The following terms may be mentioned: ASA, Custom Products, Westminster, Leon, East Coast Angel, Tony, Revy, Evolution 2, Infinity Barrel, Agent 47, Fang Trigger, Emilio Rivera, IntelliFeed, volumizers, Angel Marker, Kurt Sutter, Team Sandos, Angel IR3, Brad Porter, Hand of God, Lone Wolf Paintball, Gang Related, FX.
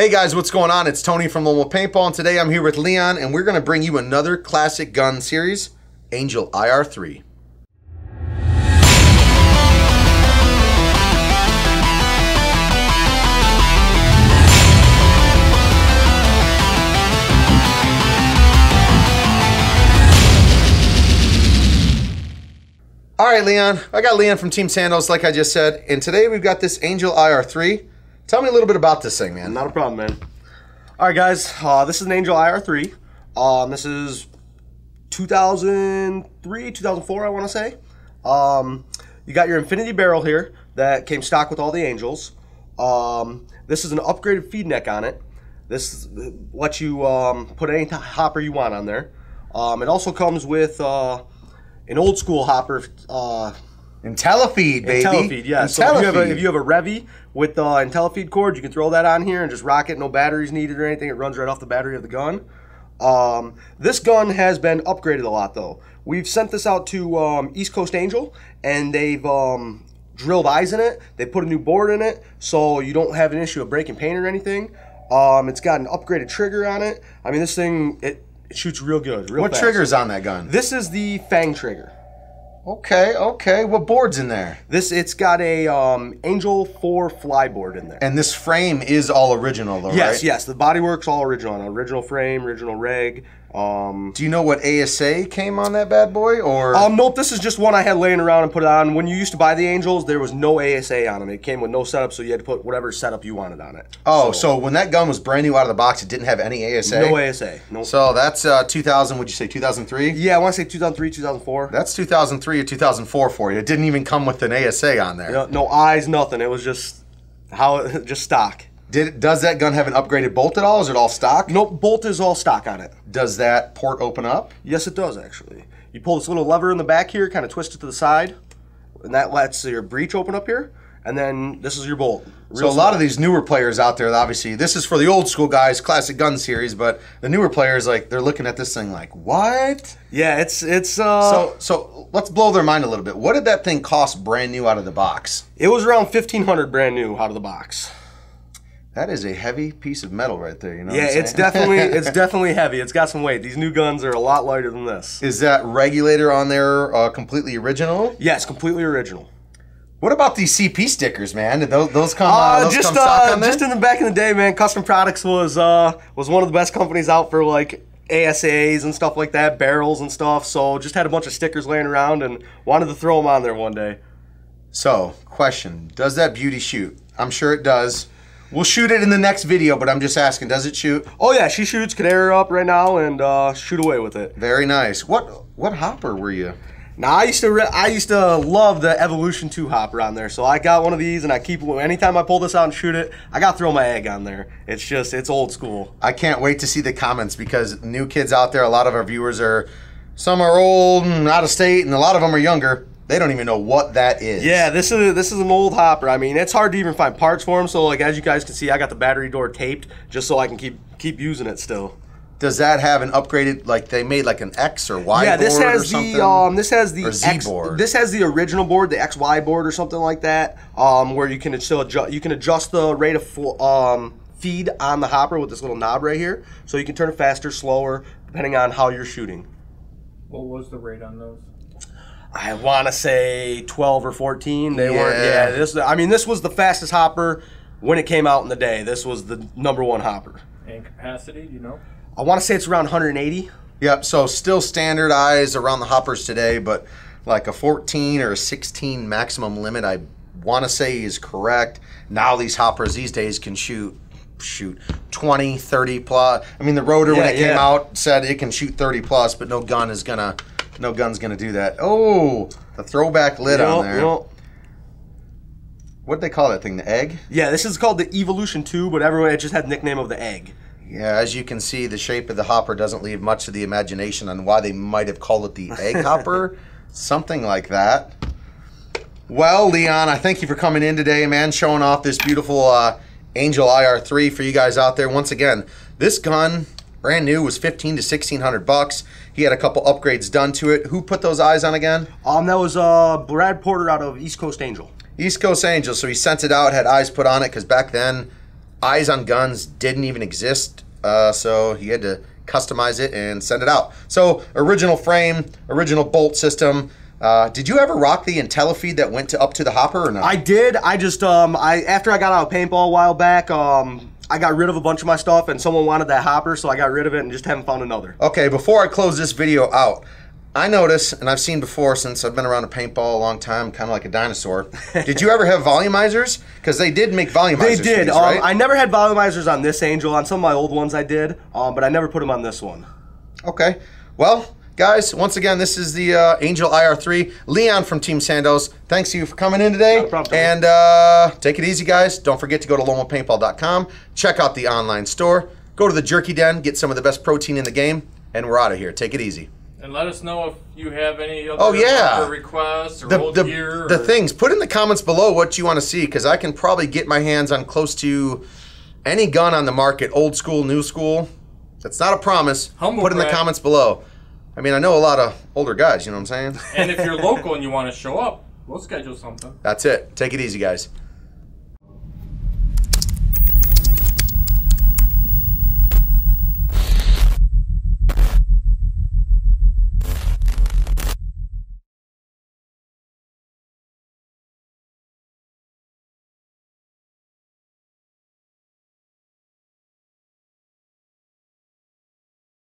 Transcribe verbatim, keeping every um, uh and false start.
Hey guys, what's going on? It's Tony from Lone Wolf Paintball, and today I'm here with Leon, and we're gonna bring you another classic gun series, Angel I R three. All right, Leon, I got Leon from Team Sandos, like I just said, and today we've got this Angel I R three. Tell me a little bit about this thing, man. Not a problem, man. All right, guys. Uh, this is an Angel I R three. Um, this is two thousand three, two thousand four, I want to say. Um, you got your Infinity Barrel here that came stock with all the Angels. Um, this is an upgraded feed neck on it. This lets you um, put any hopper you want on there. Um, it also comes with uh, an old school hopper. Uh, IntelliFeed, baby. IntelliFeed, yeah. IntelliFeed. So if you have a, if you have a Revy with uh, IntelliFeed cord, you can throw that on here and just rock it. No batteries needed or anything. It runs right off the battery of the gun. Um, this gun has been upgraded a lot, though. We've sent this out to um, East Coast Angel, and they've um, drilled eyes in it. They put a new board in it, so you don't have an issue of breaking paint or anything. Um, it's got an upgraded trigger on it. I mean, this thing, it, it shoots real good, real fast. What trigger's on that gun? This is the Fang Trigger. Okay, okay. What board's in there? This it's got a um, Angel four Flyboard in there. And this frame is all original, though, yes, right? Yes, yes. The bodywork's all original. Original frame, original reg. Um, Do you know what A S A came on that bad boy, or? Um, nope. This is just one I had laying around and put it on. When you used to buy the Angels, there was no A S A on them. It came with no setup, so you had to put whatever setup you wanted on it. Oh, so, so when that gun was brand new out of the box, it didn't have any A S A? No A S A. Nope. So that's uh, two thousand. Would you say two thousand three? Yeah, I want to say two thousand three, two thousand four. That's two thousand three or two thousand four for you. It didn't even come with an A S A on there. No, no eyes, nothing. It was just how just stock. Did, does that gun have an upgraded bolt at all? Is it all stock? Nope, bolt is all stock on it. Does that port open up? Yes, it does, actually. You pull this little lever in the back here, kind of twist it to the side, and that lets your breech open up here, and then this is your bolt. Real so a small. lot of these newer players out there, obviously, this is for the old school guys, classic gun series, but the newer players, like, they're looking at this thing like, what? Yeah, it's... it's. Uh... So, so let's blow their mind a little bit. What did that thing cost brand new out of the box? It was around fifteen hundred dollars brand new out of the box. That is a heavy piece of metal right there, you know. Yeah, what I'm it's definitely it's definitely heavy. It's got some weight. These new guns are a lot lighter than this. Is that regulator on there uh, completely original? Yes, completely original. What about these C P stickers, man? Did those those come? Uh, those just come stock uh, on just in the back in the day, man. Custom Products was uh, was one of the best companies out for like A S As and stuff like that, barrels and stuff. So just had a bunch of stickers laying around and wanted to throw them on there one day. So, question: does that beauty shoot? I'm sure it does. We'll shoot it in the next video, but I'm just asking, does it shoot? Oh yeah, she shoots, can air her up right now and uh, shoot away with it. Very nice. What what hopper were you? Now I used to re I used to love the Evolution two hopper on there, so I got one of these and I keep it. Anytime I pull this out and shoot it, I gotta throw my egg on there. It's just it's old school. I can't wait to see the comments because new kids out there, a lot of our viewers are some are old and out of state, and a lot of them are younger. They don't even know what that is. Yeah, this is this is an old hopper. I mean, it's hard to even find parts for them. So, like as you guys can see, I got the battery door taped just so I can keep keep using it still. Does that have an upgraded? Like they made like an X or Y yeah, board this has or something. The, um, this has the or Z X, board. This has the original board, the X Y board or something like that, um, where you can still adjust. You can adjust the rate of full, um, feed on the hopper with this little knob right here, so you can turn it faster, slower, depending on how you're shooting. What was the rate on those? I want to say twelve or fourteen. They yeah. weren't. Yeah, this. I mean, this was the fastest hopper when it came out in the day. This was the number one hopper. And capacity, you know? I want to say it's around one hundred eighty. Yep. So still standardized around the hoppers today, but like a fourteen or a sixteen maximum limit, I want to say is correct. Now these hoppers these days can shoot. shoot twenty, thirty plus. I mean, the rotor yeah, when it yeah. came out said it can shoot thirty plus, but no gun is gonna no gun's gonna do that. Oh, the throwback lid nope, on there. Nope. What'd they call that thing? The egg? Yeah, this is called the Evolution two, but everyone it just had the nickname of the egg. Yeah, as you can see, the shape of the hopper doesn't leave much to the imagination on why they might have called it the egg hopper. Something like that. Well, Leon, I thank you for coming in today, man, showing off this beautiful uh Angel I R three for you guys out there. Once again, this gun, brand new, was fifteen to sixteen hundred bucks. He had a couple upgrades done to it. Who put those eyes on again? Um, that was uh Brad Porter out of East Coast Angel. East Coast Angel. So he sent it out, had eyes put on it, because back then eyes on guns didn't even exist, uh, so he had to customize it and send it out. So original frame, original bolt system. Uh, did you ever rock the IntelliFeed that went to up to the hopper or not? I did. I just, um, I after I got out of paintball a while back, um, I got rid of a bunch of my stuff and someone wanted that hopper, so I got rid of it and just haven't found another. Okay, before I close this video out, I notice, and I've seen before since I've been around a paintball a long time, kind of like a dinosaur. Did you ever have volumizers? Because they did make volumizers. They did. These, um, right? I never had volumizers on this Angel. On some of my old ones I did, um, but I never put them on this one. Okay. Well, guys, once again, this is the uh, Angel I R three. Leon from Team Sandos, thanks to you for coming in today. No problem. And uh, take it easy, guys. Don't forget to go to lone wolf paintball dot com. Check out the online store. Go to the Jerky Den. Get some of the best protein in the game. And we're out of here. Take it easy. And let us know if you have any other oh, yeah. requests or the, old the, gear. Or... the things. Put in the comments below what you want to see, because I can probably get my hands on close to any gun on the market, old school, new school. That's not a promise. Humble Put in Brad. the comments below. I mean, I know a lot of older guys, you know what I'm saying? And if you're local and you want to show up, we'll schedule something. That's it. Take it easy, guys.